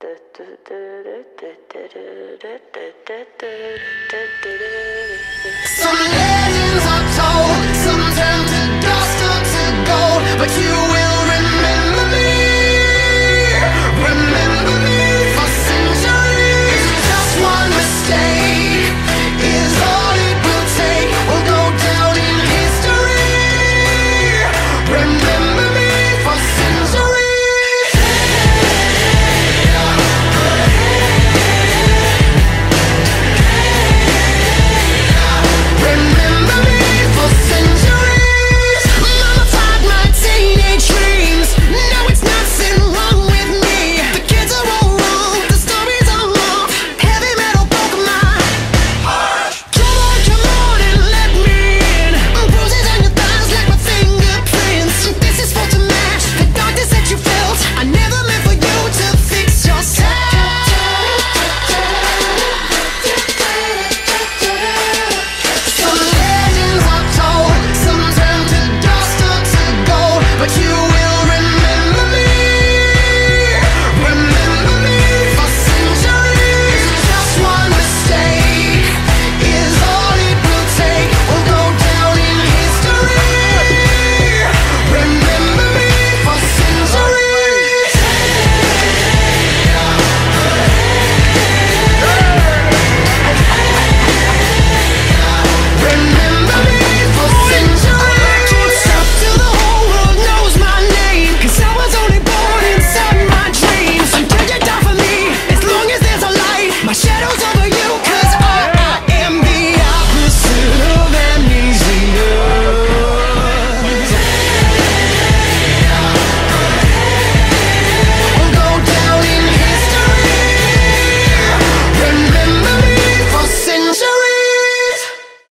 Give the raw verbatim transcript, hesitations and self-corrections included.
Some legends are told, some turn to dust or to gold, but you will